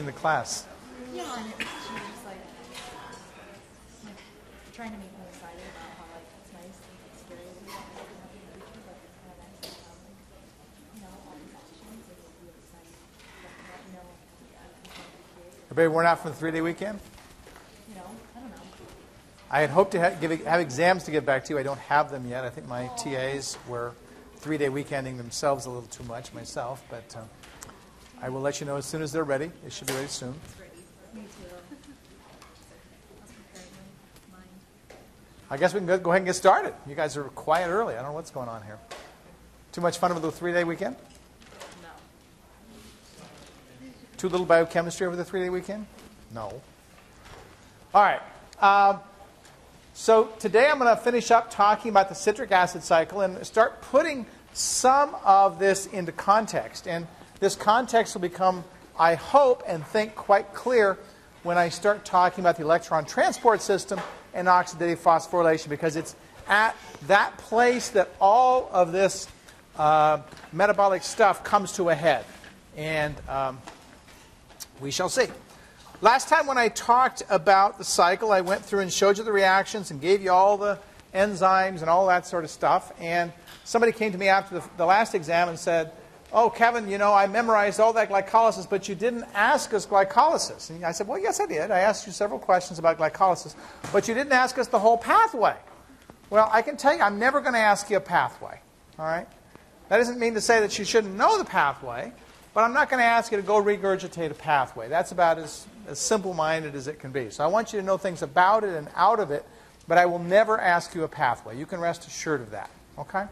in the class. Yeah, and she was just like trying to make me excited about how like it's nice and it's scary to be able to have in the future, but it's kind of nice to have like, you know, all these options and it'll be exciting. But no, everybody worn out from the 3-day weekend? You know, I don't know. I had hoped to have exams to give back to you. I don't have them yet. I think my TAs were 3-day weekending themselves a little too much myself, but I will let you know as soon as they're ready. It should be ready soon. I guess we can go ahead and get started. You guys are quiet early. I don't know what's going on here. Too much fun over the 3-day weekend? No. Too little biochemistry over the 3-day weekend? No. All right. So today I'm going to finish up talking about the citric acid cycle and start putting some of this into context. And this context will become, I hope and think, quite clear when I start talking about the electron transport system and oxidative phosphorylation, because it's at that place that all of this metabolic stuff comes to a head. And we shall see. Last time when I talked about the cycle, I went through and showed you the reactions and gave you all the enzymes and all that sort of stuff. And somebody came to me after the last exam and said, oh, Kevin, you know, I memorized all that glycolysis, but you didn't ask us glycolysis. And I said, well, yes, I did. I asked you several questions about glycolysis, but you didn't ask us the whole pathway. Well, I can tell you I'm never going to ask you a pathway, all right? That doesn't mean to say that you shouldn't know the pathway, but I'm not going to ask you to go regurgitate a pathway. That's about as simple-minded as it can be. So I want you to know things about it and out of it, but I will never ask you a pathway. You can rest assured of that, okay?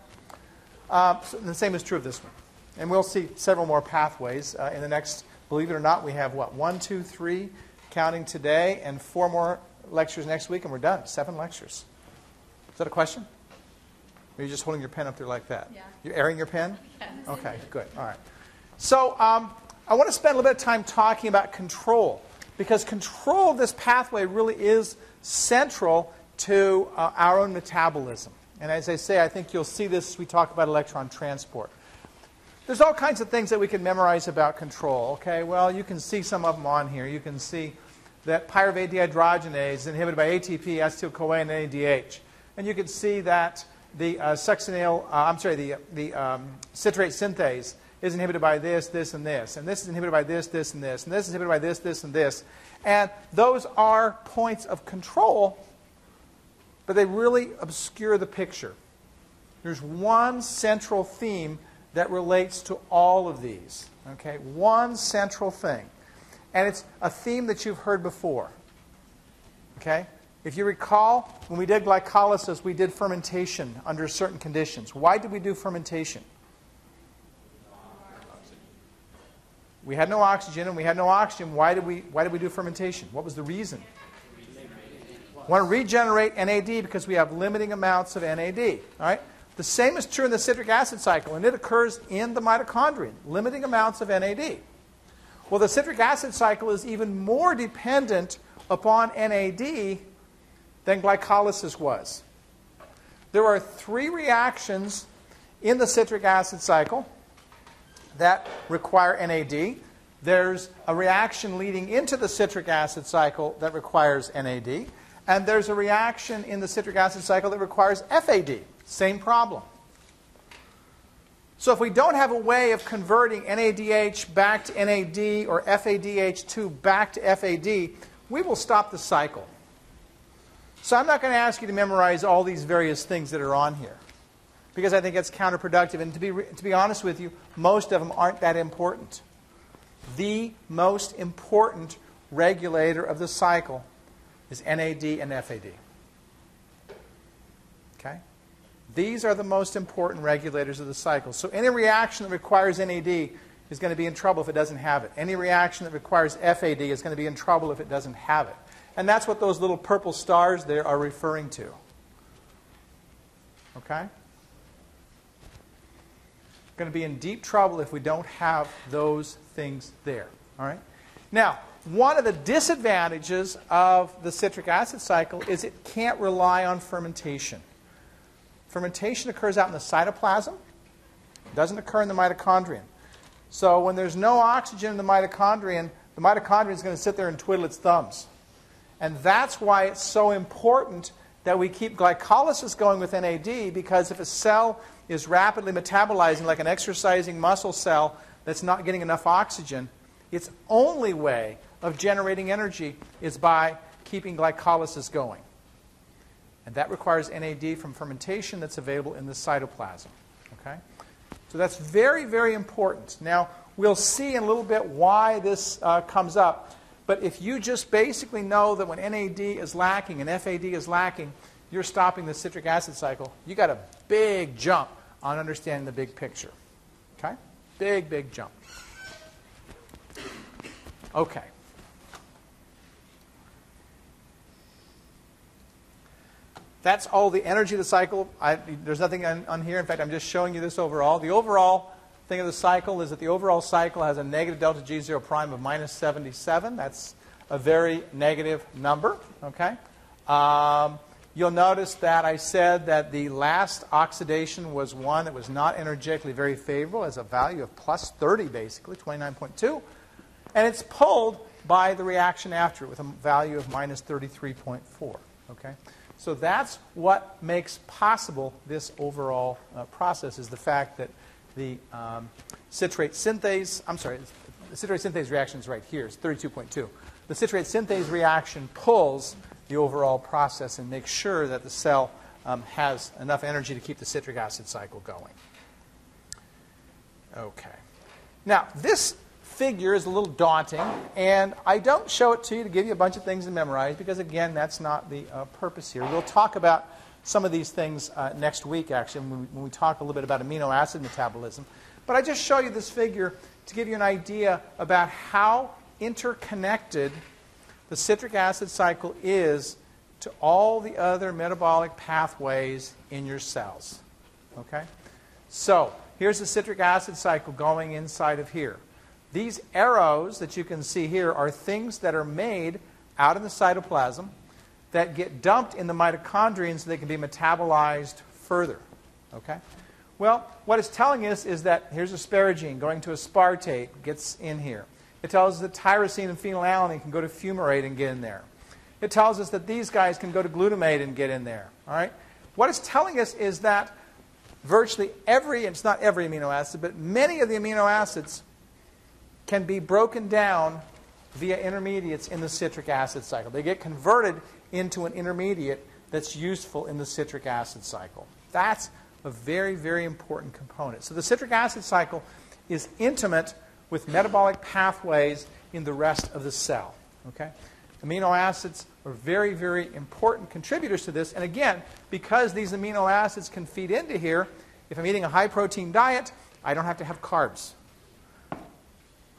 So the same is true of this one. And we'll see several more pathways in the next, believe it or not, we have what, 1, 2, 3, counting today, and 4 more lectures next week, and we're done, 7 lectures. Is that a question? Or are you just holding your pen up there like that? Yeah. You're airing your pen? Yes. Okay, good, all right. So I want to spend a little bit of time talking about control, because control of this pathway really is central to our own metabolism. And as I say, I think you'll see this as we talk about electron transport. There's all kinds of things that we can memorize about control. Okay, well, you can see some of them on here. You can see that pyruvate dehydrogenase is inhibited by ATP, acetyl-CoA, and NADH. And you can see that the citrate synthase is inhibited by this, this, and this. And this is inhibited by this, this, and this. And this is inhibited by this, this, and this. And those are points of control, but they really obscure the picture. There's one central theme that relates to all of these. Okay? One central thing. And it's a theme that you've heard before. Okay? If you recall, when we did glycolysis, we did fermentation under certain conditions. Why did we do fermentation? We had no oxygen, and we had no oxygen. Why did we do fermentation? What was the reason? We want to regenerate NAD because we have limiting amounts of NAD. All right? The same is true in the citric acid cycle, and it occurs in the mitochondrion, limiting amounts of NAD. Well, the citric acid cycle is even more dependent upon NAD than glycolysis was. There are 3 reactions in the citric acid cycle that require NAD. There's a reaction leading into the citric acid cycle that requires NAD. And there's a reaction in the citric acid cycle that requires FAD. Same problem. So if we don't have a way of converting NADH back to NAD or FADH2 back to FAD, we will stop the cycle. So I'm not going to ask you to memorize all these various things that are on here, because I think it's counterproductive. And to be honest with you, most of them aren't that important. The most important regulator of the cycle is NAD and FAD. Okay? These are the most important regulators of the cycle. So any reaction that requires NAD is going to be in trouble if it doesn't have it. Any reaction that requires FAD is going to be in trouble if it doesn't have it. And that's what those little purple stars there are referring to. Okay? Going to be in deep trouble if we don't have those things there. All right? Now, one of the disadvantages of the citric acid cycle is it can't rely on fermentation. Fermentation occurs out in the cytoplasm. It doesn't occur in the mitochondrion. So when there's no oxygen in the mitochondrion, the mitochondria is going to sit there and twiddle its thumbs. And that's why it's so important that we keep glycolysis going with NAD, because if a cell is rapidly metabolizing, like an exercising muscle cell that's not getting enough oxygen, its only way of generating energy is by keeping glycolysis going. And that requires NAD from fermentation that's available in the cytoplasm. Okay? So that's very, very important. Now, we'll see in a little bit why this comes up. But if you just basically know that when NAD is lacking and FAD is lacking, you're stopping the citric acid cycle, you got a big jump on understanding the big picture. Okay? Big, big jump. Okay. That's all the energy of the cycle. There's nothing on here. In fact, I'm just showing you this overall. The overall thing of the cycle is that the overall cycle has a negative delta G0 prime of minus 77. That's a very negative number. Okay? You'll notice that I said that the last oxidation was one that was not energetically very favorable, as a value of plus 30, basically, 29.2. And it's pulled by the reaction after it with a value of minus 33.4. Okay? So that's what makes possible this overall process, is the fact that the the citrate synthase reaction is right here. It's 32.2. The citrate synthase reaction pulls the overall process and makes sure that the cell has enough energy to keep the citric acid cycle going. Okay. Now, this figure is a little daunting, and I don't show it to you to give you a bunch of things to memorize, because, again, that's not the purpose here. We'll talk about some of these things next week, actually, when we talk a little bit about amino acid metabolism. But I just show you this figure to give you an idea about how interconnected the citric acid cycle is to all the other metabolic pathways in your cells. Okay? So here's the citric acid cycle going inside of here. These arrows that you can see here are things that are made out in the cytoplasm that get dumped in the mitochondria so they can be metabolized further. Okay? Well, what it's telling us is that here's asparagine going to aspartate, gets in here. It tells us that tyrosine and phenylalanine can go to fumarate and get in there. It tells us that these guys can go to glutamate and get in there. All right? What it's telling us is that virtually every, and it's not every amino acid, but many of the amino acids can be broken down via intermediates in the citric acid cycle. They get converted into an intermediate that's useful in the citric acid cycle. That's a very, very important component. So the citric acid cycle is intimate with metabolic pathways in the rest of the cell. Okay? Amino acids are very, very important contributors to this. And again, because these amino acids can feed into here, if I'm eating a high-protein diet, I don't have to have carbs.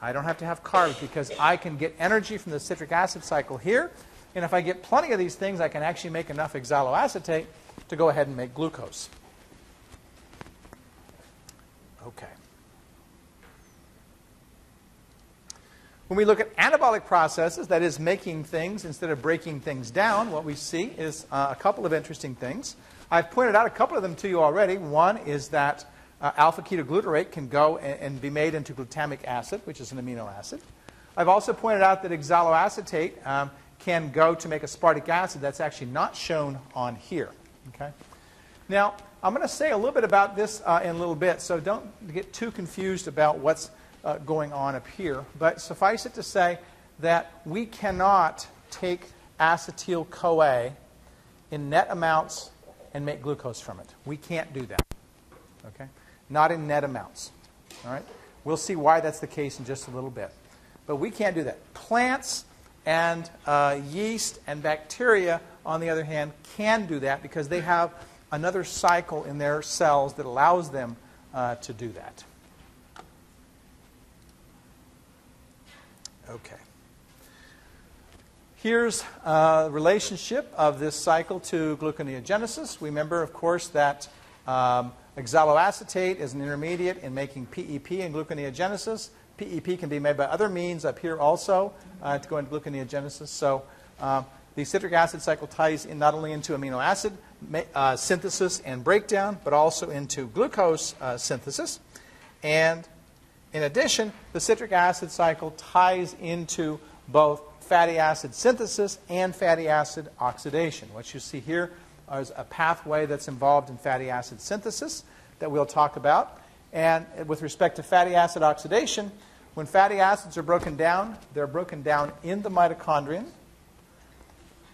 I don't have to have carbs because I can get energy from the citric acid cycle here. And if I get plenty of these things, I can actually make enough oxaloacetate to go ahead and make glucose. Okay. When we look at anabolic processes, that is making things instead of breaking things down, what we see is a couple of interesting things. I've pointed out a couple of them to you already. One is that alpha-ketoglutarate can go and be made into glutamic acid, which is an amino acid. I've also pointed out that oxaloacetate can go to make aspartic acid. That's actually not shown on here. Okay? Now, I'm going to say a little bit about this in a little bit, so don't get too confused about what's going on up here. But suffice it to say that we cannot take acetyl-CoA in net amounts and make glucose from it. We can't do that. Okay? Not in net amounts. All right? We'll see why that's the case in just a little bit. But we can't do that. Plants and yeast and bacteria, on the other hand, can do that because they have another cycle in their cells that allows them to do that. Okay. Here's the relationship of this cycle to gluconeogenesis. Remember, of course, that oxaloacetate is an intermediate in making PEP and gluconeogenesis. PEP can be made by other means up here also to go into gluconeogenesis. So the citric acid cycle ties in not only into amino acid synthesis and breakdown, but also into glucose synthesis. And In addition, the citric acid cycle ties into both fatty acid synthesis and fatty acid oxidation. What you see here is a pathway that's involved in fatty acid synthesis that we'll talk about. And with respect to fatty acid oxidation, when fatty acids are broken down, they're broken down in the mitochondrion,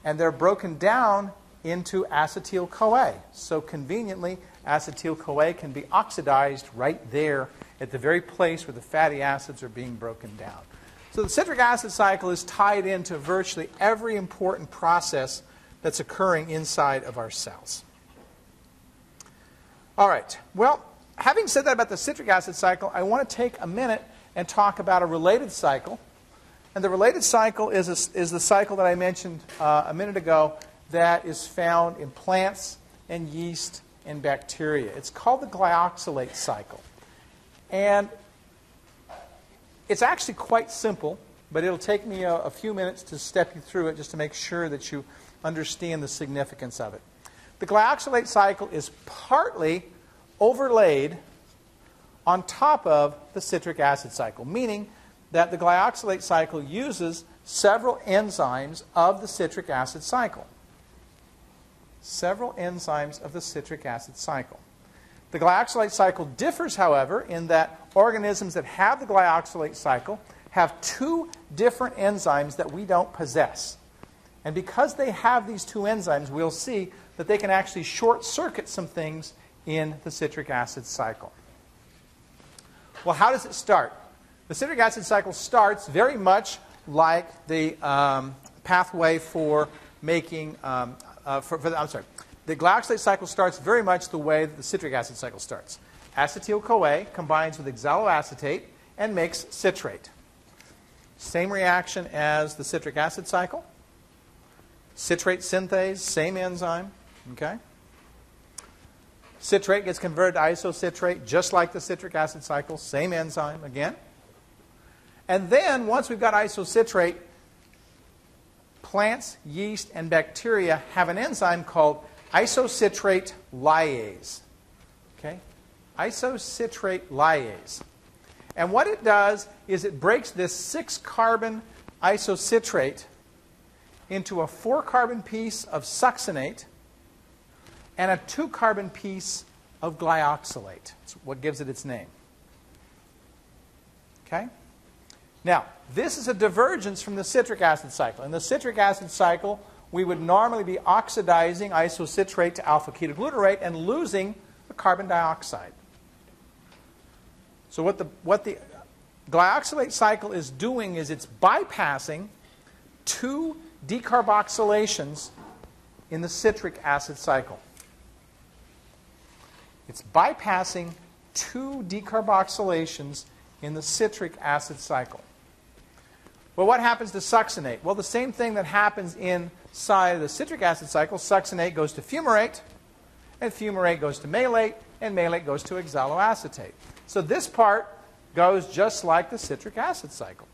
and they're broken down into acetyl-CoA. So conveniently, acetyl-CoA can be oxidized right there at the very place where the fatty acids are being broken down. So the citric acid cycle is tied into virtually every important process that's occurring inside of our cells. All right. Well, having said that about the citric acid cycle, I want to take a minute and talk about a related cycle. And the related cycle is the cycle that I mentioned a minute ago that is found in plants and yeast and bacteria. It's called the glyoxylate cycle. And it's actually quite simple, but it'll take me a few minutes to step you through it just to make sure that you understand the significance of it. The glyoxylate cycle is partly overlaid on top of the citric acid cycle, meaning that the glyoxylate cycle uses several enzymes of the citric acid cycle. Several enzymes of the citric acid cycle. The glyoxylate cycle differs, however, in that organisms that have the glyoxylate cycle have two different enzymes that we don't possess. And because they have these two enzymes, we'll see that they can actually short-circuit some things in the citric acid cycle. Well, how does it start? The citric acid cycle starts very much like the pathway for making the glyoxylate cycle starts very much the way that the citric acid cycle starts. Acetyl-CoA combines with oxaloacetate and makes citrate. Same reaction as the citric acid cycle. Citrate synthase, same enzyme. Okay? Citrate gets converted to isocitrate, just like the citric acid cycle, same enzyme again. And then, once we've got isocitrate, plants, yeast, and bacteria have an enzyme called isocitrate lyase. Okay? Isocitrate lyase. And what it does is it breaks this 6-carbon isocitrate into a 4-carbon piece of succinate and a 2-carbon piece of glyoxylate. That's what gives it its name. Okay? Now, this is a divergence from the citric acid cycle. In the citric acid cycle, we would normally be oxidizing isocitrate to alpha-ketoglutarate and losing the carbon dioxide. So what the glyoxylate cycle is doing is it's bypassing two decarboxylations in the citric acid cycle. It's bypassing two decarboxylations in the citric acid cycle. Well, what happens to succinate? Well, the same thing that happens inside of the citric acid cycle. Succinate goes to fumarate, and fumarate goes to malate, and malate goes to oxaloacetate. So this part goes just like the citric acid cycle.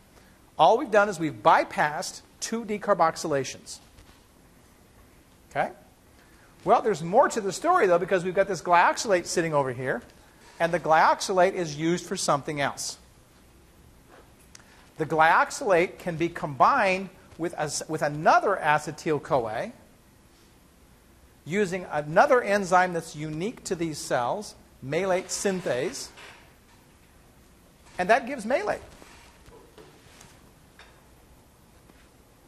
All we've done is we've bypassed two decarboxylations. Okay? Well, there's more to the story, though, because we've got this glyoxylate sitting over here, and the glyoxylate is used for something else. The glyoxylate can be combined with another acetyl-CoA using another enzyme that's unique to these cells, malate synthase, and that gives malate.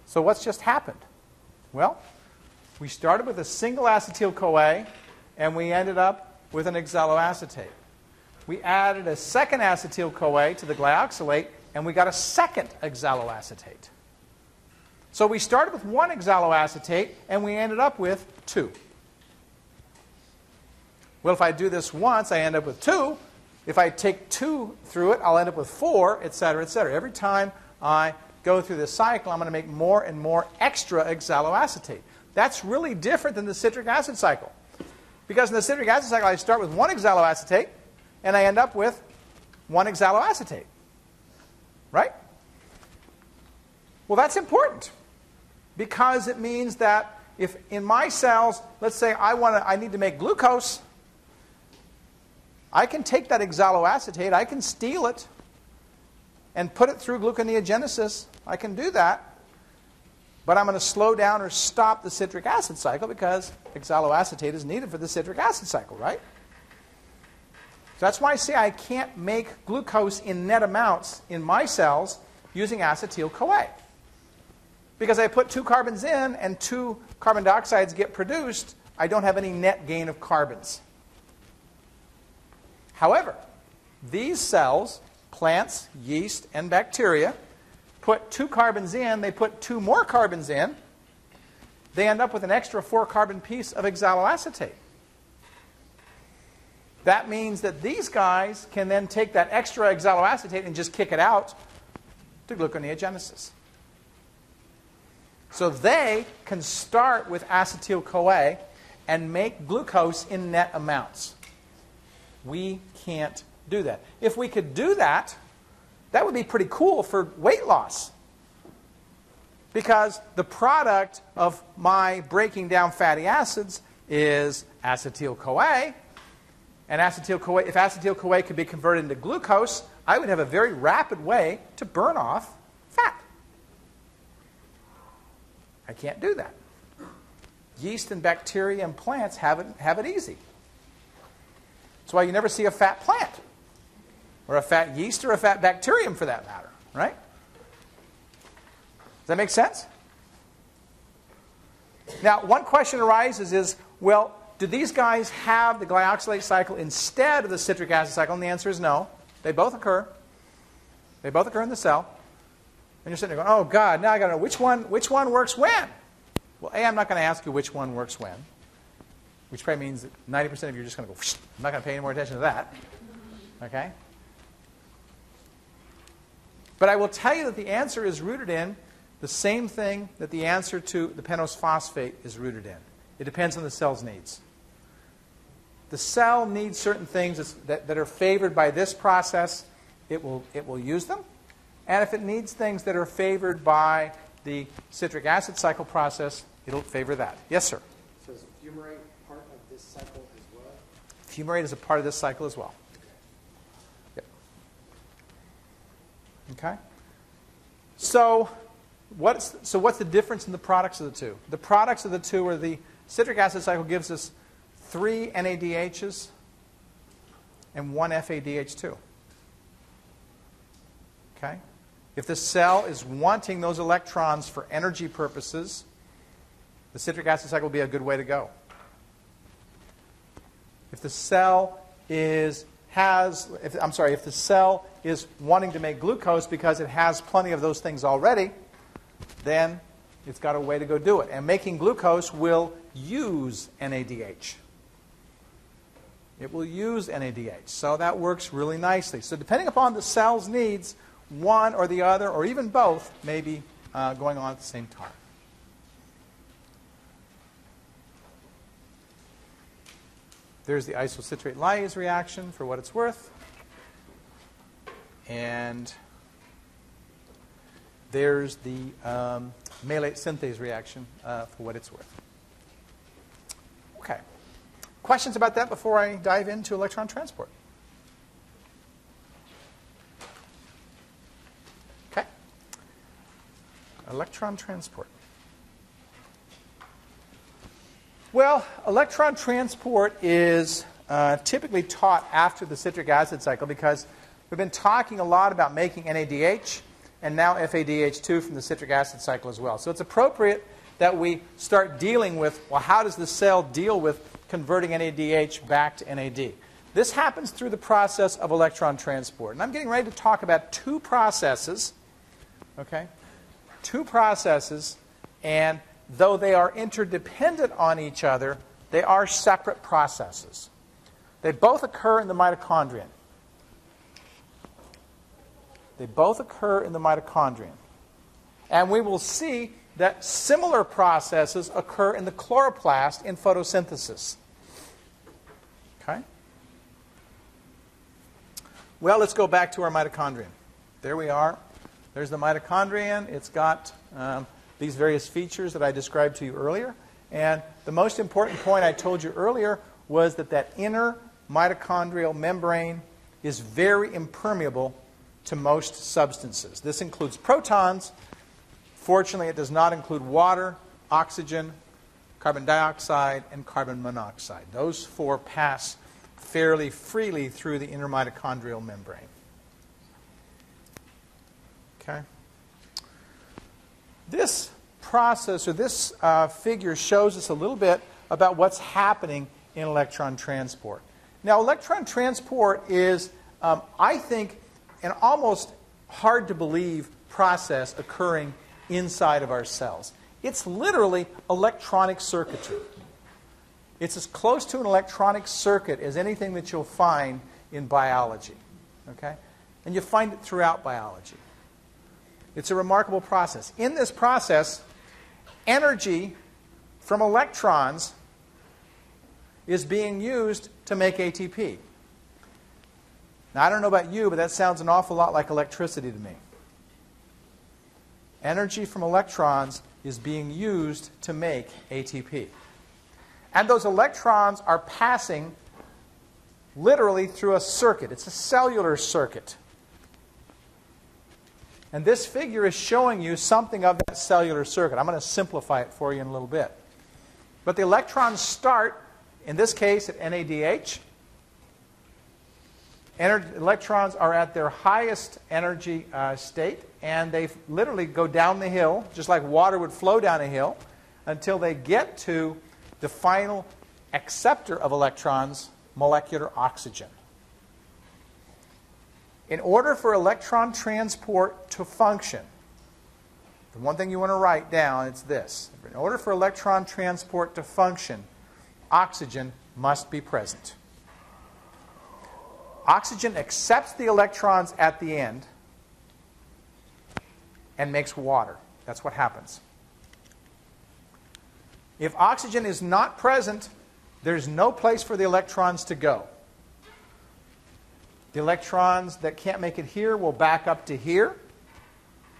So what's just happened? Well, we started with a single acetyl-CoA, and we ended up with an oxaloacetate. We added a second acetyl-CoA to the glyoxylate, and we got a second oxaloacetate. So we started with one oxaloacetate, and we ended up with two. Well, if I do this once, I end up with two. If I take two through it, I'll end up with four, et cetera, et cetera. Every time I go through this cycle, I'm going to make more and more extra oxaloacetate. That's really different than the citric acid cycle. Because in the citric acid cycle, I start with one oxaloacetate, and I end up with one oxaloacetate. Right? Well, that's important because it means that if in my cells, let's say I need to make glucose, I can take that oxaloacetate, I can steal it, and put it through gluconeogenesis, I can do that. But I'm going to slow down or stop the citric acid cycle because oxaloacetate is needed for the citric acid cycle, right? So that's why I say I can't make glucose in net amounts in my cells using acetyl-CoA. Because I put two carbons in and two carbon dioxides get produced, I don't have any net gain of carbons. However, these cells, plants, yeast, and bacteria, put two carbons in, they put two more carbons in, they end up with an extra four-carbon piece of oxaloacetate. That means that these guys can then take that extra oxaloacetate and just kick it out to gluconeogenesis. So they can start with acetyl-CoA and make glucose in net amounts. We can't do that. If we could do that, that would be pretty cool for weight loss, because the product of my breaking down fatty acids is acetyl-CoA. And acetyl-CoA, if acetyl-CoA could be converted into glucose, I would have a very rapid way to burn off fat. I can't do that. Yeast and bacteria and plants have it easy. That's why you never see a fat plant, or a fat yeast, or a fat bacterium for that matter, right? Does that make sense? Now, one question arises is, well, do these guys have the glyoxylate cycle instead of the citric acid cycle? And the answer is no. They both occur. They both occur in the cell. And you're sitting there going, oh, God, now I've got to know which one works when. Well, A, I'm not going to ask you which one works when, which probably means that 90% of you are just going to go, whoosh. I'm not going to pay any more attention to that. Okay? But I will tell you that the answer is rooted in the same thing that the answer to the pentose phosphate is rooted in. It depends on the cell's needs. The cell needs certain things that are favored by this process. It will use them. And if it needs things that are favored by the citric acid cycle process, it'll favor that. Yes, sir? So is fumarate part of this cycle as well? Fumarate is a part of this cycle as well. Yep. Okay? So what's the difference in the products of the two? The products of the two are the citric acid cycle gives us 3 NADHs and 1 FADH2. Okay? If the cell is wanting those electrons for energy purposes, the citric acid cycle will be a good way to go. If the cell is wanting to make glucose because it has plenty of those things already, then it's got a way to go do it. And making glucose will use NADH. It will use NADH. So that works really nicely. So depending upon the cell's needs, one or the other, or even both, may be going on at the same time. There's the isocitrate lyase reaction, for what it's worth. And there's the malate synthase reaction, for what it's worth. Okay. Questions about that before I dive into electron transport? Okay. Electron transport. Well, electron transport is typically taught after the citric acid cycle because we've been talking a lot about making NADH and now FADH2 from the citric acid cycle as well. So it's appropriate that we start dealing with, well, how does the cell deal with converting NADH back to NAD? This happens through the process of electron transport. And I'm getting ready to talk about two processes, okay? Two processes, and though they are interdependent on each other, they are separate processes. They both occur in the mitochondrion. They both occur in the mitochondrion. And we will see that similar processes occur in the chloroplast in photosynthesis. Okay? Well, let's go back to our mitochondrion. There we are. There's the mitochondrion. It's got these various features that I described to you earlier. And the most important point I told you earlier was that inner mitochondrial membrane is very impermeable to most substances. This includes protons. Fortunately, it does not include water, oxygen, carbon dioxide, and carbon monoxide. Those four pass fairly freely through the intermitochondrial membrane. Okay. This process, or this figure, shows us a little bit about what's happening in electron transport. Now, electron transport is, I think, an almost hard-to-believe process occurring inside of our cells. It's literally electronic circuitry. It's as close to an electronic circuit as anything that you'll find in biology. Okay? And you find it throughout biology. It's a remarkable process. In this process, energy from electrons is being used to make ATP. Now, I don't know about you, but that sounds an awful lot like electricity to me. Energy from electrons is being used to make ATP. And those electrons are passing literally through a circuit. It's a cellular circuit. And this figure is showing you something of that cellular circuit. I'm going to simplify it for you in a little bit. But the electrons start, in this case, at NADH. Electrons are at their highest energy state, and they literally go down the hill, just like water would flow down a hill, until they get to the final acceptor of electrons, molecular oxygen. In order for electron transport to function, the one thing you want to write down is this. In order for electron transport to function, oxygen must be present. Oxygen accepts the electrons at the end and makes water. That's what happens. If oxygen is not present, there's no place for the electrons to go. The electrons that can't make it here will back up to here.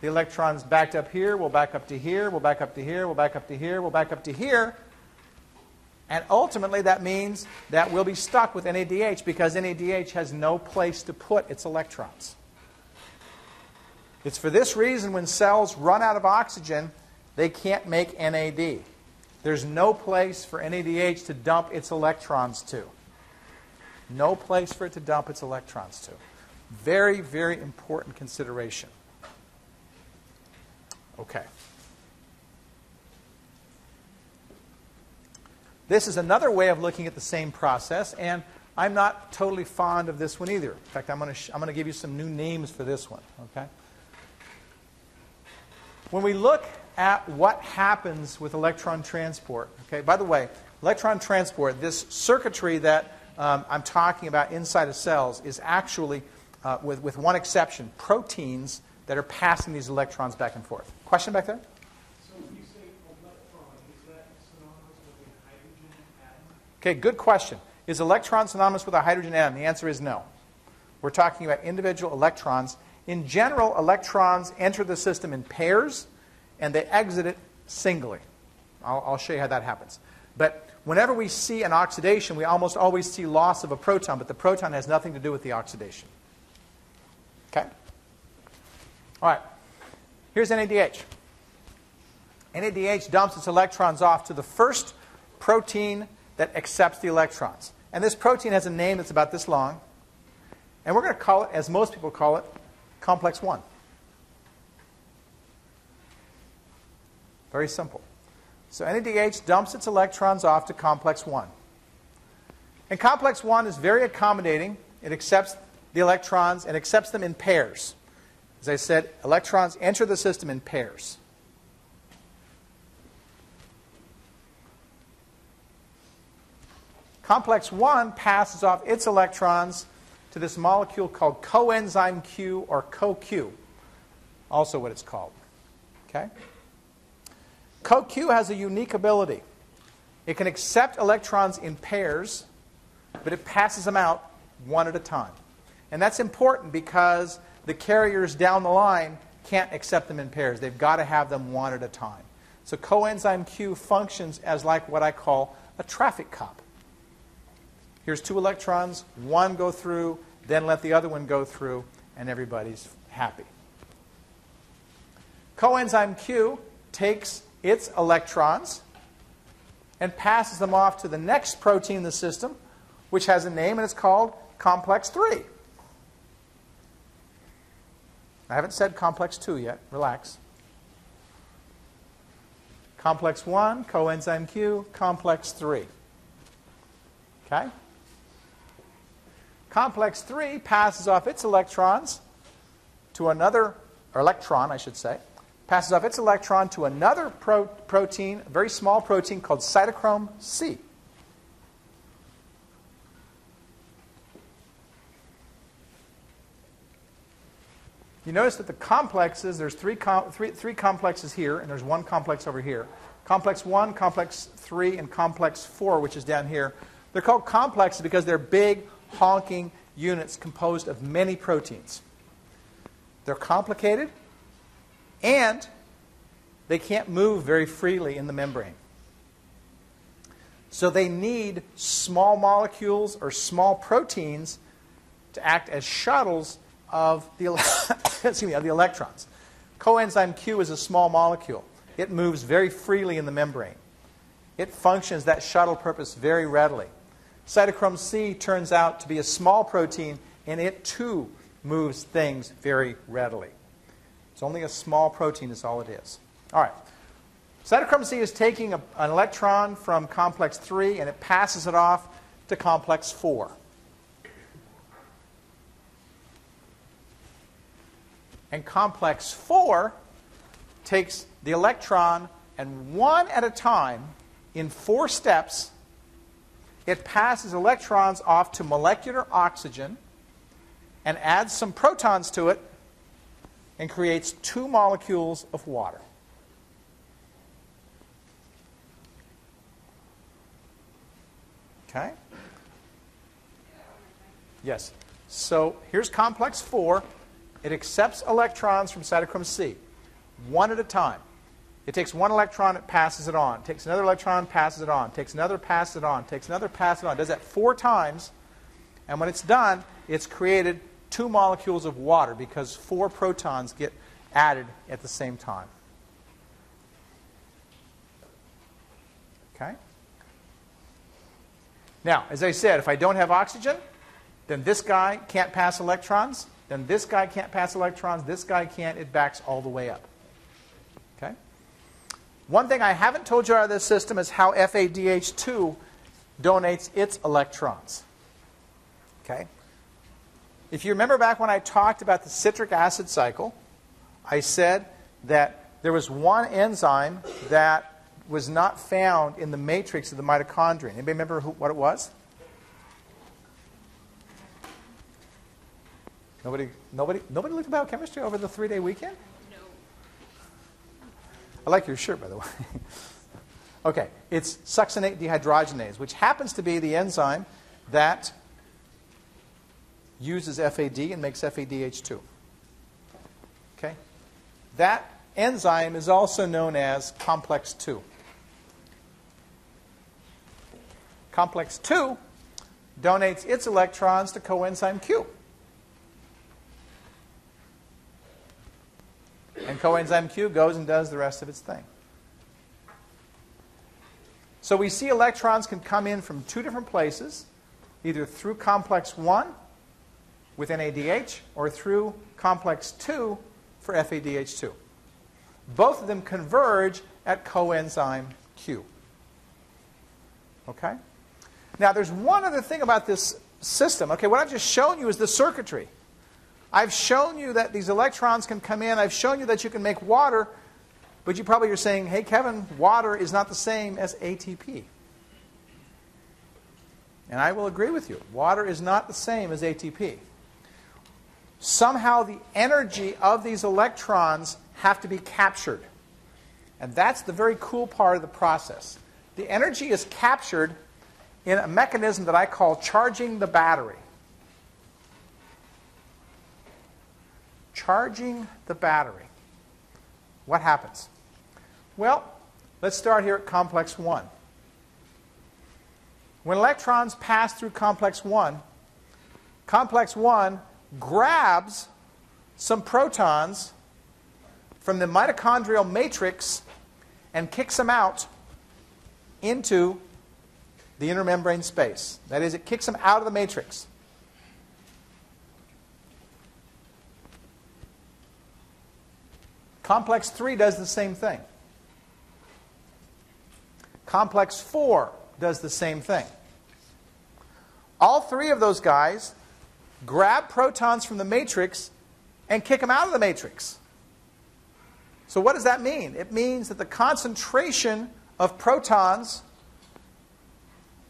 The electrons backed up here will back up to here, will back up to here, will back up to here, will back up to here. And ultimately, that means that we'll be stuck with NADH because NADH has no place to put its electrons. It's for this reason when cells run out of oxygen, they can't make NAD. There's no place for NADH to dump its electrons to. No place for it to dump its electrons to. Very, very important consideration. Okay. This is another way of looking at the same process, and I'm not totally fond of this one either. In fact, I'm going to give you some new names for this one. Okay? When we look at what happens with electron transport, okay, by the way, electron transport, this circuitry that I'm talking about inside of cells is actually, with one exception, proteins that are passing these electrons back and forth. Question back there? Okay, good question. Is electron synonymous with a hydrogen atom? The answer is no. We're talking about individual electrons. In general, electrons enter the system in pairs, and they exit it singly. I'll show you how that happens. But whenever we see an oxidation, we almost always see loss of a proton, but the proton has nothing to do with the oxidation. Okay? All right. Here's NADH. NADH dumps its electrons off to the first protein that accepts the electrons. And this protein has a name that's about this long. And we're going to call it, as most people call it, Complex I. Very simple. So NADH dumps its electrons off to Complex I. And Complex I is very accommodating. It accepts the electrons and accepts them in pairs. As I said, electrons enter the system in pairs. Complex I passes off its electrons to this molecule called coenzyme Q, or CoQ, also what it's called. Okay? CoQ has a unique ability. It can accept electrons in pairs, but it passes them out one at a time. And that's important because the carriers down the line can't accept them in pairs. They've got to have them one at a time. So coenzyme Q functions as like what I call a traffic cop. Here's two electrons, one go through, then let the other one go through, and everybody's happy. Coenzyme Q takes its electrons and passes them off to the next protein in the system, which has a name, and it's called Complex III. I haven't said Complex II yet. Relax. Complex I, coenzyme Q, Complex III. Okay? Complex III passes off its electrons to another, or electron, I should say, passes off its electron to another protein, a very small protein called cytochrome C. You notice that the complexes, there's three complexes here, and there's one complex over here. Complex I, Complex III, and Complex IV, which is down here. They're called complexes because they're big, honking units composed of many proteins. They're complicated, and they can't move very freely in the membrane. So they need small molecules or small proteins to act as shuttles of the, of the electrons. Coenzyme Q is a small molecule. It moves very freely in the membrane. It functions that shuttle purpose very readily. Cytochrome C turns out to be a small protein, and it too moves things very readily. It's only a small protein is all it is. All right. Cytochrome C is taking an electron from complex 3, and it passes it off to complex 4. And complex 4 takes the electron, and one at a time, in 4 steps, it passes electrons off to molecular oxygen and adds some protons to it and creates 2 molecules of water. Okay? Yes. So here's complex 4. It accepts electrons from cytochrome C, one at a time. It takes one electron, it passes it on. It takes another electron, passes it on. It takes another, passes it on. It takes another, passes it on. It does that 4 times. And when it's done, it's created 2 molecules of water because 4 protons get added at the same time. Okay? Now, as I said, if I don't have oxygen, then this guy can't pass electrons. Then this guy can't pass electrons. This guy can't. It backs all the way up. Okay? One thing I haven't told you out of this system is how FADH2 donates its electrons. Okay? If you remember back when I talked about the citric acid cycle, I said that there was one enzyme that was not found in the matrix of the mitochondria. Anybody remember what it was? Nobody looked about chemistry over the 3-day weekend? No. I like your shirt, by the way. Okay, it's succinate dehydrogenase, which happens to be the enzyme that uses FAD and makes FADH2. Okay? That enzyme is also known as complex 2. Complex 2 donates its electrons to coenzyme Q. And coenzyme Q goes and does the rest of its thing. So we see electrons can come in from 2 different places, either through complex 1 with NADH or through complex 2 for FADH2. Both of them converge at coenzyme Q. Okay? Now, there's one other thing about this system. Okay, what I've just shown you is the circuitry. I've shown you that these electrons can come in. I've shown you that you can make water. But you probably are saying, hey, Kevin, water is not the same as ATP. And I will agree with you. Water is not the same as ATP. Somehow the energy of these electrons have to be captured. And that's the very cool part of the process. The energy is captured in a mechanism that I call charging the battery. Charging the battery. What happens? Well, let's start here at complex 1. When electrons pass through complex 1 grabs some protons from the mitochondrial matrix and kicks them out into the intermembrane space. That is, it kicks them out of the matrix. Complex III does the same thing. Complex IV does the same thing. All three of those guys grab protons from the matrix and kick them out of the matrix. So what does that mean? It means that the concentration of protons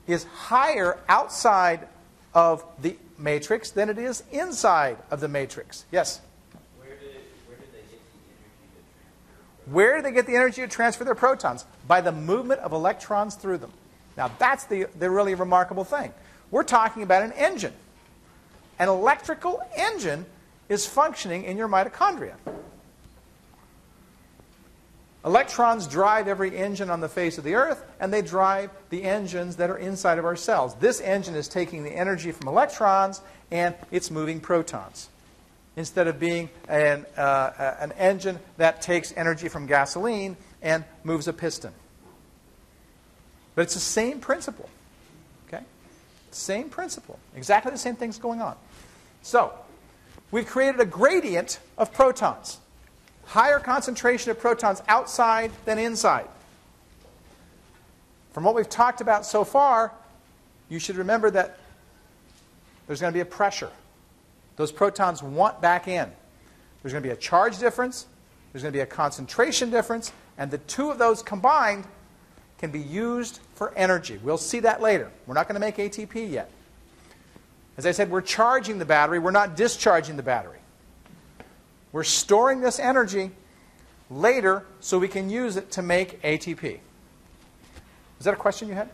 is higher outside of the matrix than it is inside of the matrix. Yes? Where do they get the energy to transfer their protons? By the movement of electrons through them. Now, that's the really remarkable thing. We're talking about an engine. An electrical engine is functioning in your mitochondria. Electrons drive every engine on the face of the Earth, and they drive the engines that are inside of our cells. This engine is taking the energy from electrons, and it's moving protons, instead of being an engine that takes energy from gasoline and moves a piston. But it's the same principle, okay? Same principle. Exactly the same thing's going on. So we've created a gradient of protons. Higher concentration of protons outside than inside. From what we've talked about so far, you should remember that there's going to be a pressure. Those protons want back in. There's going to be a charge difference. There's going to be a concentration difference. And the two of those combined can be used for energy. We'll see that later. We're not going to make ATP yet. As I said, we're charging the battery. We're not discharging the battery. We're storing this energy later so we can use it to make ATP. Is that a question you had?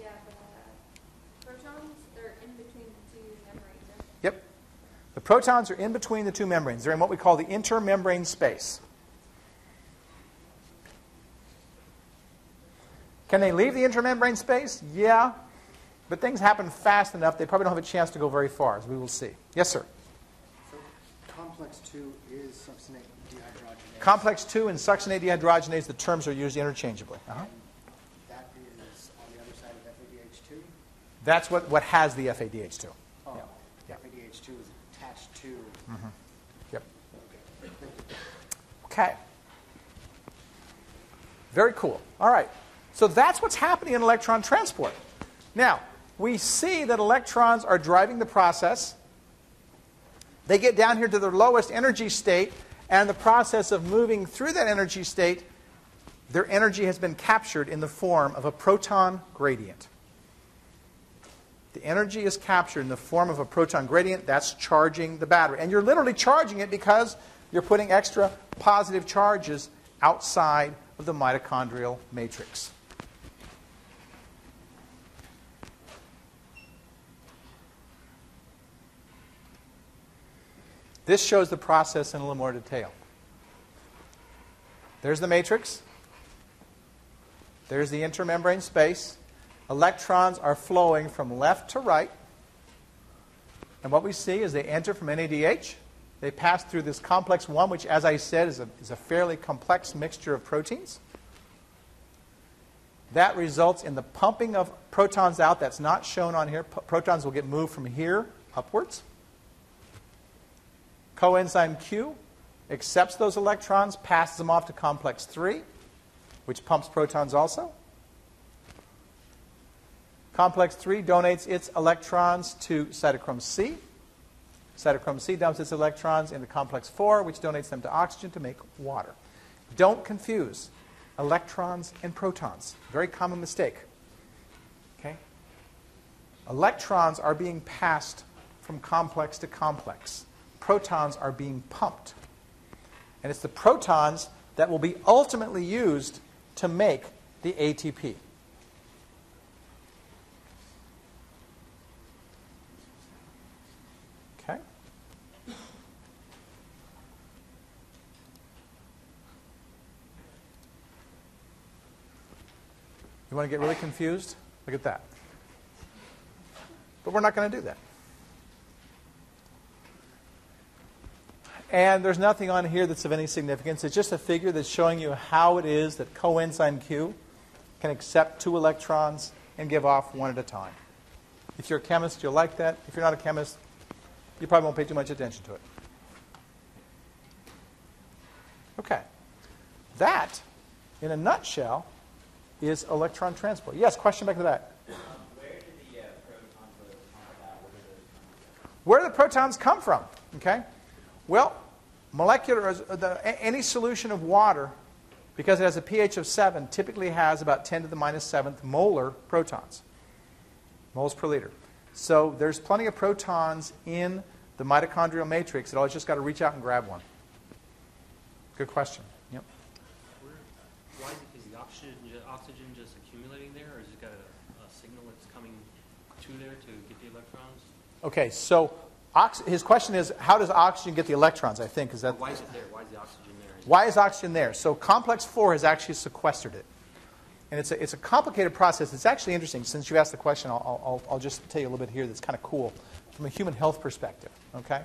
Yeah, but protons, they're in between the two membranes. Yep. The protons are in between the two membranes. They're in what we call the intermembrane space. Can they leave the intermembrane space? Yeah. But things happen fast enough, they probably don't have a chance to go very far, as we will see. Yes, sir? Complex II is succinate dehydrogenase. Complex II and succinate dehydrogenase, the terms are used interchangeably. Uh-huh. That is on the other side of FADH2? That's what has the FADH2. Oh, yeah. FADH2 is attached to. Mm-hmm. Yep. Okay. Very cool. All right. So that's what's happening in electron transport. Now, we see that electrons are driving the process. They get down here to their lowest energy state, and the process of moving through that energy state, their energy has been captured in the form of a proton gradient. The energy is captured in the form of a proton gradient. That's charging the battery. And you're literally charging it because you're putting extra positive charges outside of the mitochondrial matrix. This shows the process in a little more detail. There's the matrix. There's the intermembrane space. Electrons are flowing from left to right. And what we see is they enter from NADH. They pass through this complex one, which, as I said, is a fairly complex mixture of proteins. That results in the pumping of protons out. That's not shown on here. Protons will get moved from here upwards. Coenzyme Q accepts those electrons, passes them off to complex III, which pumps protons also. Complex III donates its electrons to cytochrome C. Cytochrome C dumps its electrons into complex IV, which donates them to oxygen to make water. Don't confuse electrons and protons. Very common mistake. Okay? Electrons are being passed from complex to complex. Protons are being pumped. And it's the protons that will be ultimately used to make the ATP. Okay? You want to get really confused? Look at that. But we're not going to do that. And there's nothing on here that's of any significance. It's just a figure that's showing you how it is that coenzyme Q can accept two electrons and give off one at a time. If you're a chemist, you'll like that. If you're not a chemist, you probably won't pay too much attention to it. Okay. That, in a nutshell, is electron transport. Yes, question back in the back. Where do the protons come from? Okay. Well, any solution of water, because it has a pH of 7, typically has about 10 to the minus 7th molar protons, moles per liter. So there's plenty of protons in the mitochondrial matrix. It always just got to reach out and grab one. Good question. Yep. Why is the oxygen just accumulating there, or has it got a signal that's coming to there to get the electrons? Okay, so his question is, how does oxygen get the electrons, I think? Is that why is it there? Why is the oxygen there? Why is oxygen there? So complex 4 has actually sequestered it. And it's a complicated process. It's actually interesting. Since you asked the question, I'll just tell you a little bit here that's kind of cool from a human health perspective. Okay?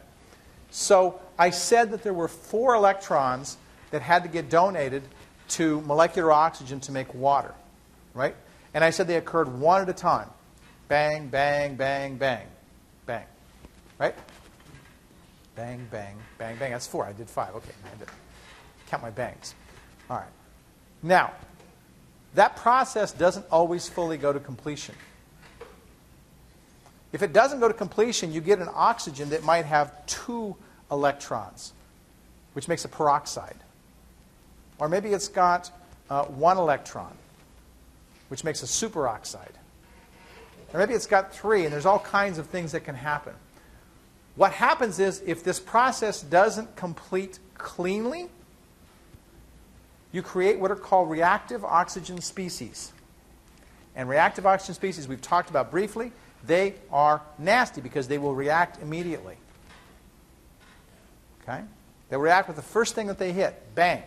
So I said that there were 4 electrons that had to get donated to molecular oxygen to make water. Right? And I said they occurred one at a time. Bang, bang, bang, bang, bang. Right? Bang, bang, bang, bang. That's 4. I did 5. Okay. I had to count my bangs. All right. Now, that process doesn't always fully go to completion. If it doesn't go to completion, you get an oxygen that might have 2 electrons, which makes a peroxide. Or maybe it's got 1 electron, which makes a superoxide. Or maybe it's got 3, and there's all kinds of things that can happen. What happens is, if this process doesn't complete cleanly, you create what are called reactive oxygen species. And reactive oxygen species, we've talked about briefly, they are nasty because they will react immediately. Okay? They'll react with the first thing that they hit. Bang.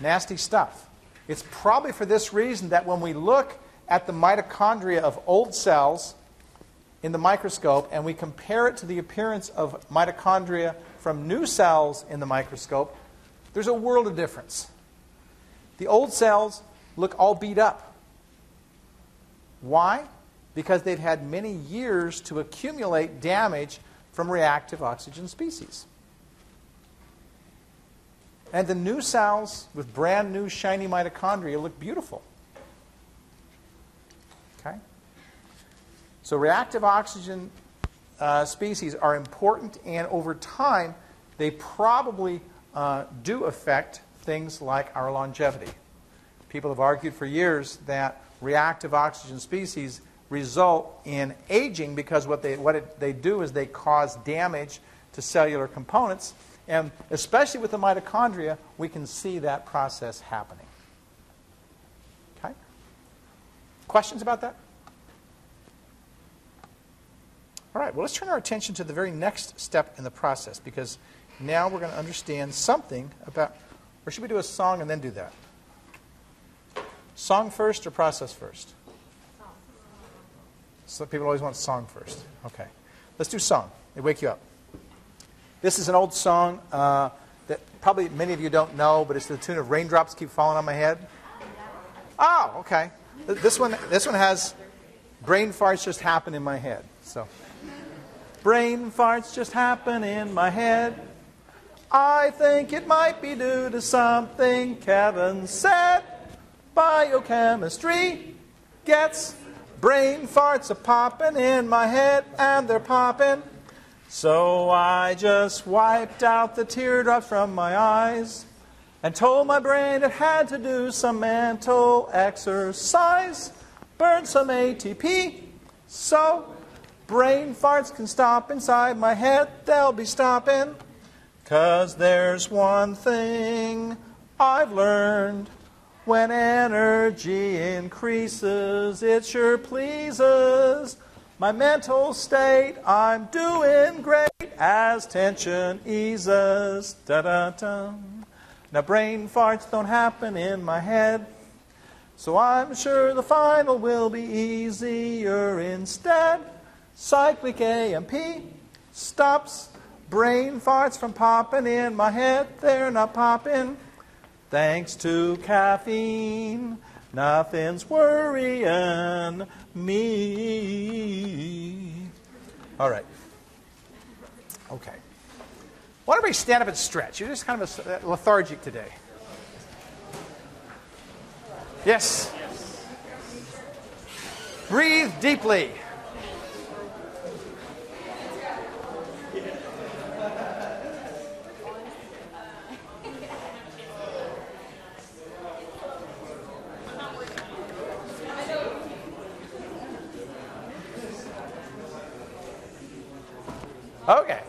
Nasty stuff. It's probably for this reason that when we look at the mitochondria of old cells in the microscope and we compare it to the appearance of mitochondria from new cells in the microscope, there's a world of difference. The old cells look all beat up. Why? Because they've had many years to accumulate damage from reactive oxygen species. And the new cells with brand new shiny mitochondria look beautiful. Okay? So reactive oxygen species are important, and over time they probably do affect things like our longevity. People have argued for years that reactive oxygen species result in aging because what they do is they cause damage to cellular components. And especially with the mitochondria, we can see that process happening. Okay? Questions about that? All right, well, let's turn our attention to the very next step in the process, because now we're going to understand something about, or should we do a song and then do that? Song first or process first? So people always want song first. Okay. Let's do song. It'll wake you up. This is an old song that probably many of you don't know, but it's to the tune of Raindrops Keep Falling on My Head. Oh, okay. This one has brain farts just happen in my head. So, brain farts just happen in my head. I think it might be due to something Kevin said. Biochemistry gets brain farts a poppin' in my head, and they're poppin'. So I just wiped out the teardrops from my eyes and told my brain it had to do some mental exercise, burn some ATP, so brain farts can stop inside my head. They'll be stoppin', 'cause there's one thing I've learned. When energy increases, it sure pleases my mental state. I'm doing great as tension eases. Da da da. Now brain farts don't happen in my head, so I'm sure the final will be easier instead. Cyclic AMP stops Brain farts from popping in my head, they're not popping. Thanks to caffeine, nothing's worrying me. All right. Okay. Why don't we stand up and stretch? You're just kind of lethargic today. Yes? Yes. Breathe deeply. Okay.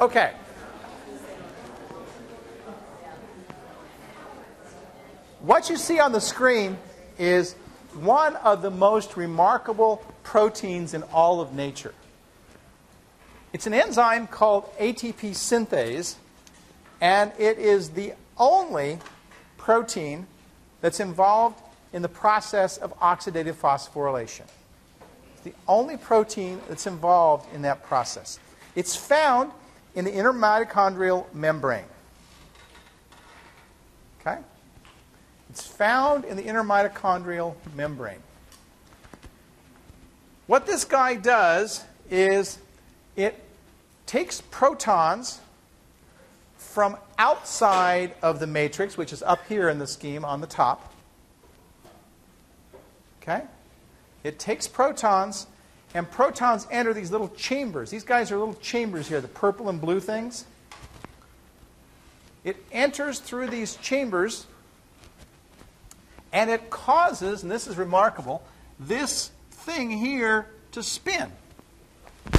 Okay. What you see on the screen is one of the most remarkable proteins in all of nature. It's an enzyme called ATP synthase, and it is the only protein that's involved in the process of oxidative phosphorylation. It's the only protein that's involved in that process. It's found in the inner mitochondrial membrane. Okay? It's found in the inner mitochondrial membrane. What this guy does is it takes protons from outside of the matrix, which is up here in the scheme on the top. Okay? It takes protons, and protons enter these little chambers. These guys are little chambers here, the purple and blue things. It enters through these chambers, and it causes, and this is remarkable, this thing here to spin.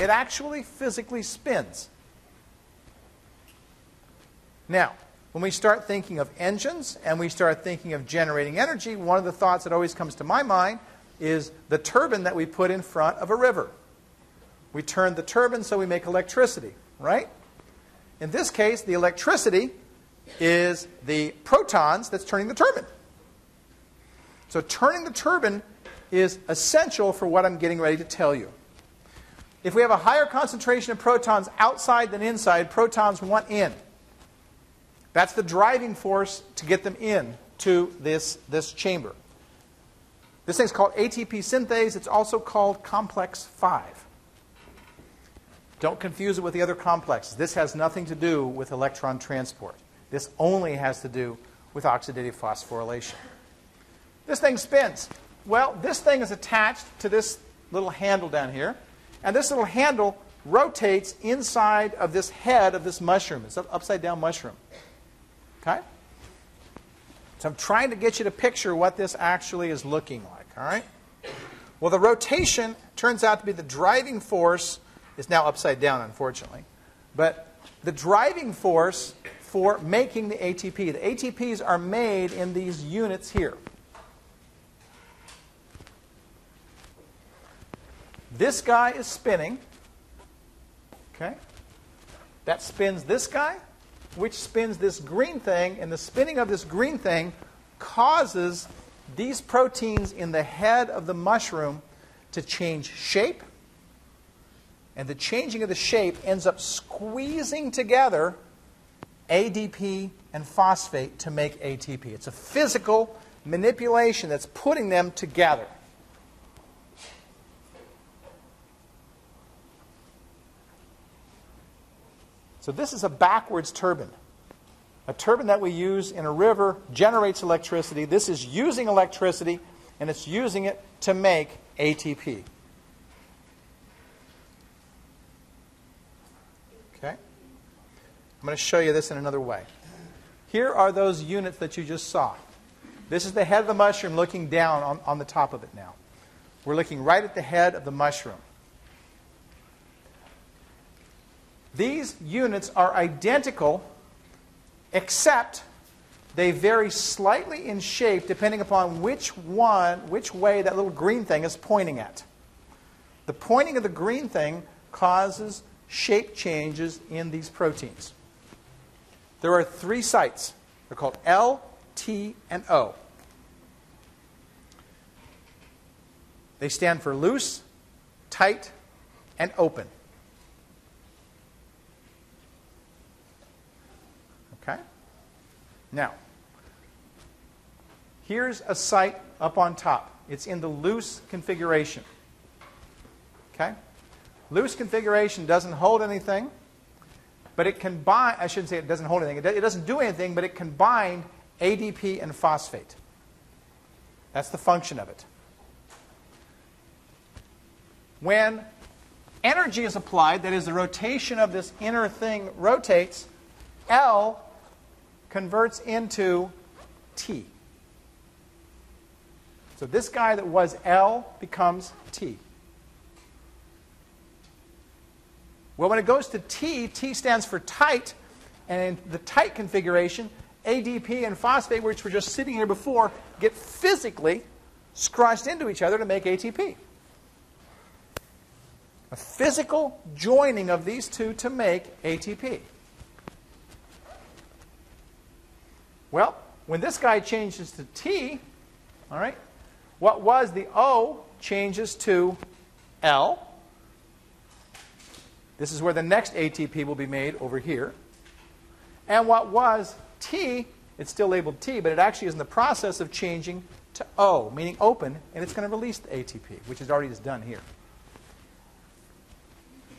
It actually physically spins. Now, when we start thinking of engines and we start thinking of generating energy, one of the thoughts that always comes to my mind is the turbine that we put in front of a river. We turn the turbine so we make electricity, right? In this case, the electricity is the protons that's turning the turbine. So turning the turbine is essential for what I'm getting ready to tell you. If we have a higher concentration of protons outside than inside, protons want in. That's the driving force to get them in to this chamber. This thing's called ATP synthase. It's also called Complex V. Don't confuse it with the other complexes. This has nothing to do with electron transport. This only has to do with oxidative phosphorylation. This thing spins. Well, this thing is attached to this little handle down here, and this little handle rotates inside of this head of this mushroom. It's an upside-down mushroom. Okay? So I'm trying to get you to picture what this actually is looking like. All right? Well, the rotation turns out to be the driving force. It's now upside down, unfortunately. But the driving force for making the ATP. The ATPs are made in these units here. This guy is spinning. Okay? That spins this guy, which spins this green thing. And the spinning of this green thing causes these proteins in the head of the mushroom to change shape. And the changing of the shape ends up squeezing together ADP and phosphate to make ATP. It's a physical manipulation that's putting them together. So this is a backwards turbine. A turbine that we use in a river generates electricity. This is using electricity, and it's using it to make ATP. Okay? I'm going to show you this in another way. Here are those units that you just saw. This is the head of the mushroom looking down on the top of it now. We're looking right at the head of the mushroom. These units are identical, except they vary slightly in shape depending upon which way that little green thing is pointing at. The pointing of the green thing causes shape changes in these proteins. There are three sites. They're called L, T, and O. They stand for loose, tight, and open. Okay? Now, here's a site up on top. It's in the loose configuration. Okay? Loose configuration doesn't hold anything, but it can bind. I shouldn't say it doesn't hold anything. It doesn't do anything, but it can bind ADP and phosphate. That's the function of it. When energy is applied, that is, the rotation of this inner thing rotates, L converts into T. So this guy that was L becomes T. Well, when it goes to T, T stands for tight, and in the tight configuration, ADP and phosphate, which were just sitting here before, get physically squashed into each other to make ATP. A physical joining of these two to make ATP. Well, when this guy changes to T, all right, what was the O changes to L. This is where the next ATP will be made over here. And what was T, it's still labeled T, but it actually is in the process of changing to O, meaning open, and it's going to release the ATP, which is already done here.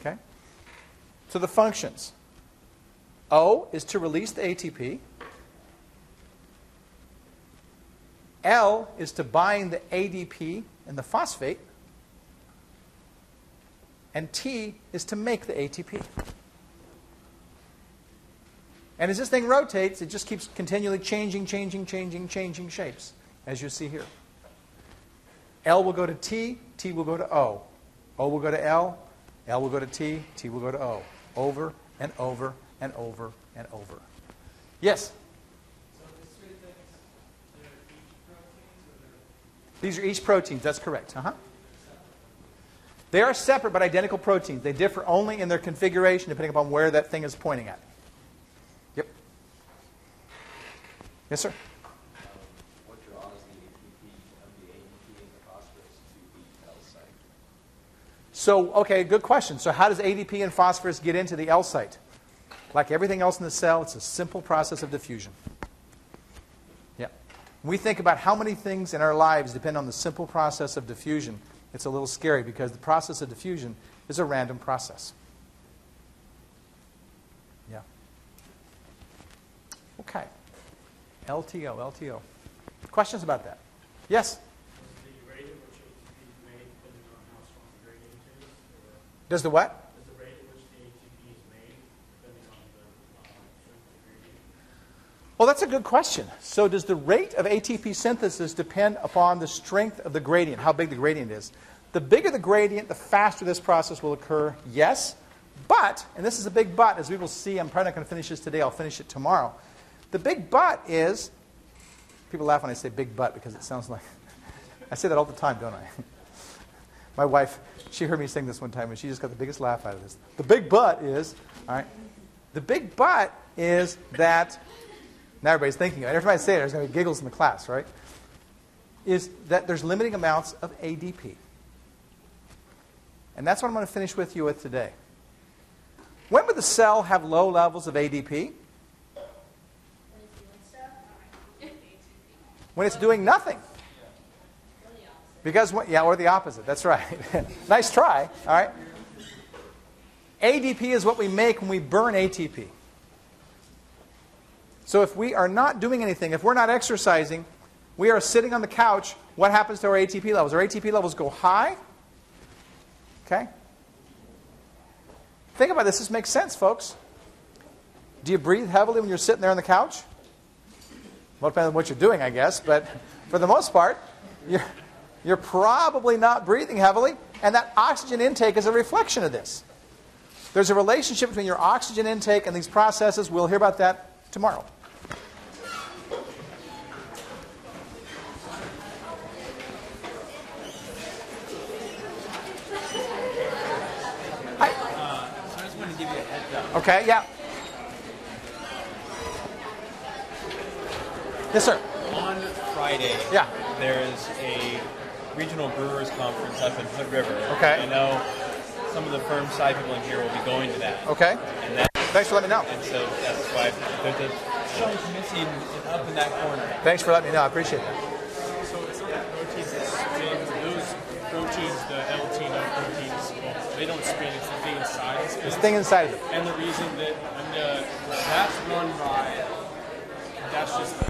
Okay? So the functions. O is to release the ATP. L is to bind the ADP and the phosphate. And T is to make the ATP. And as this thing rotates, it just keeps continually changing shapes, as you see here. L will go to T, T will go to O. O will go to L, L will go to T, T will go to O. Over and over and over and over. Yes? So these three things, they're each proteins? Or these are each proteins, that's correct. Uh-huh. They are separate but identical proteins. They differ only in their configuration depending upon where that thing is pointing at. Yep. Yes, sir? What draws the ATP of the ADP and the phosphorus to the L site? So, okay, good question. So how does ADP and phosphorus get into the L site? Like everything else in the cell, it's a simple process of diffusion. Yeah. When we think about how many things in our lives depend on the simple process of diffusion, it's a little scary because the process of diffusion is a random process. Yeah. Okay. LTO, LTO. Questions about that? Yes? Does the what? Does the rate at which the ATP is made depending on the strength of the gradient? Well, that's a good question. So does the rate of ATP synthesis depend upon the strength of the gradient, how big the gradient is? The bigger the gradient, the faster this process will occur, yes. But, and this is a big but, as we will see, I'm probably not going to finish this today, I'll finish it tomorrow. The big but is, people laugh when I say big but because it sounds like, I say that all the time, don't I? My wife, she heard me sing this one time and she just got the biggest laugh out of this. The big but is, all right, the big but is that, now everybody's thinking, every time I say it, there's going to be giggles in the class, right? Is that there's limiting amounts of ADP. And that's what I'm going to finish with you with today. When would the cell have low levels of ADP? When it's doing nothing. Because, yeah, or the opposite, that's right. Nice try, all right? ADP is what we make when we burn ATP. So if we are not doing anything, if we're not exercising, we are sitting on the couch, what happens to our ATP levels? Our ATP levels go high. Okay? Think about this. This makes sense, folks. Do you breathe heavily when you're sitting there on the couch? Well, depends on what you're doing, I guess. But for the most part, you're probably not breathing heavily. And that oxygen intake is a reflection of this. There's a relationship between your oxygen intake and these processes. We'll hear about that tomorrow. Okay, yeah. Yes, sir. On Friday, yeah, there's a regional brewers conference up in Hood River. Okay. I know some of the firm side people in here will be going to that. Okay. And that, thanks for letting me know. And so that's why there's a chunk missing up in that corner. Thanks for letting me know. I appreciate that. So it's not that proteins that spin. Those proteins, the L-tino proteins, they don't spin. It's the thing inside. It's the thing inside of it. And the reason that, that's one ride. That's just